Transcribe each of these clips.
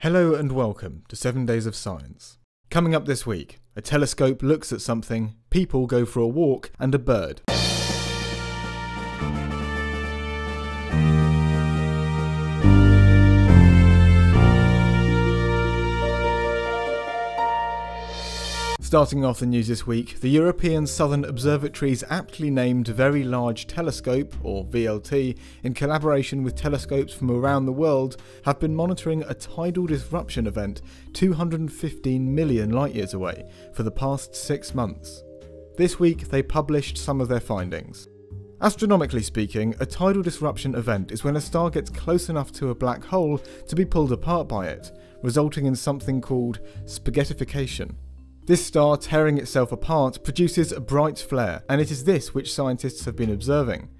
Hello and welcome to 7 Days of Science. Coming up this week, a telescope looks at something, people go for a walk, and a bird. Starting off the news this week, the European Southern Observatory's aptly named Very Large Telescope, or VLT, in collaboration with telescopes from around the world, have been monitoring a tidal disruption event 215 million light-years away for the past 6 months. This week they published some of their findings. Astronomically speaking, a tidal disruption event is when a star gets close enough to a black hole to be pulled apart by it, resulting in something called spaghettification. This star tearing itself apart produces a bright flare, and it is this which scientists have been observing.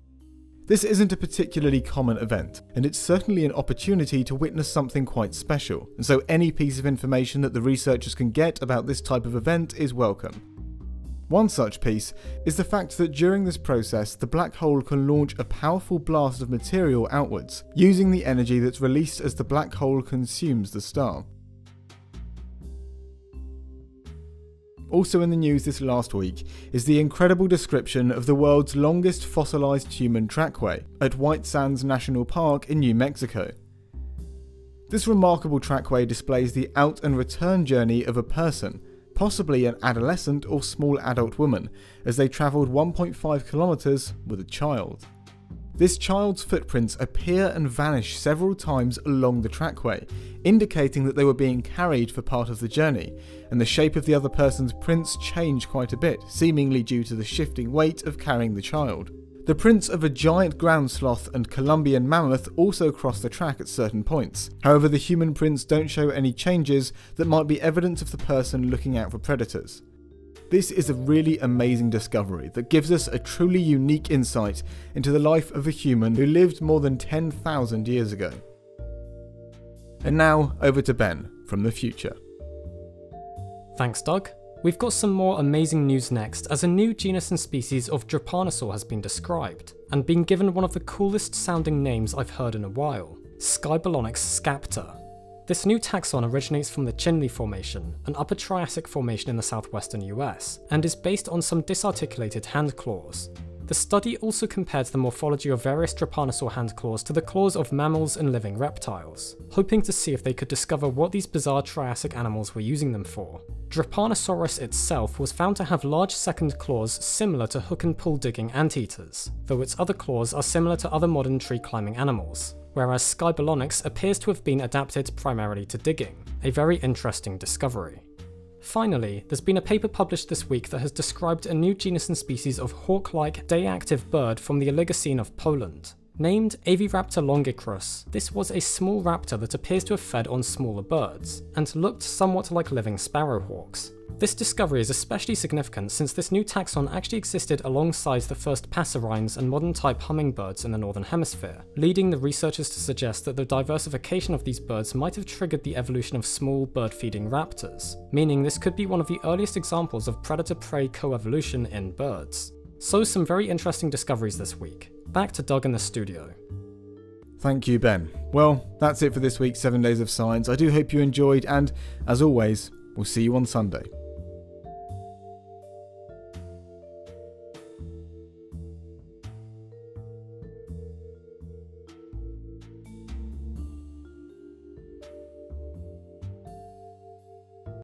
This isn't a particularly common event, and it's certainly an opportunity to witness something quite special, and so any piece of information that the researchers can get about this type of event is welcome. One such piece is the fact that during this process, the black hole can launch a powerful blast of material outwards, using the energy that's released as the black hole consumes the star. Also in the news this last week is the incredible description of the world's longest fossilised human trackway at White Sands National Park in New Mexico. This remarkable trackway displays the out and return journey of a person, possibly an adolescent or small adult woman, as they travelled 1.5 kilometres with a child. This child's footprints appear and vanish several times along the trackway, indicating that they were being carried for part of the journey, and the shape of the other person's prints changed quite a bit, seemingly due to the shifting weight of carrying the child. The prints of a giant ground sloth and Columbian mammoth also cross the track at certain points. However, the human prints don't show any changes that might be evidence of the person looking out for predators. This is a really amazing discovery that gives us a truly unique insight into the life of a human who lived more than 10,000 years ago. And now, over to Ben from the future. Thanks, Doug. We've got some more amazing news next, as a new genus and species of Drepanosaur has been described, and been given one of the coolest sounding names I've heard in a while, Skybalonyx skapter. This new taxon originates from the Chinle Formation, an Upper Triassic formation in the southwestern US, and is based on some disarticulated hand claws. The study also compared the morphology of various Drepanosaur hand claws to the claws of mammals and living reptiles, hoping to see if they could discover what these bizarre Triassic animals were using them for. Drepanosaurus itself was found to have large second claws similar to hook and pull digging anteaters, though its other claws are similar to other modern tree climbing animals, whereas Skybalonyx appears to have been adapted primarily to digging, a very interesting discovery. Finally, there's been a paper published this week that has described a new genus and species of hawk-like, day-active bird from the Oligocene of Poland. Named Aviraptor longicrus, this was a small raptor that appears to have fed on smaller birds, and looked somewhat like living sparrowhawks. This discovery is especially significant since this new taxon actually existed alongside the first passerines and modern type hummingbirds in the northern hemisphere, leading the researchers to suggest that the diversification of these birds might have triggered the evolution of small bird-feeding raptors, meaning this could be one of the earliest examples of predator-prey coevolution in birds. So some very interesting discoveries this week. Back to Doug in the studio. Thank you, Ben. Well, that's it for this week's 7 Days of Science. I do hope you enjoyed, and as always, we'll see you on Sunday.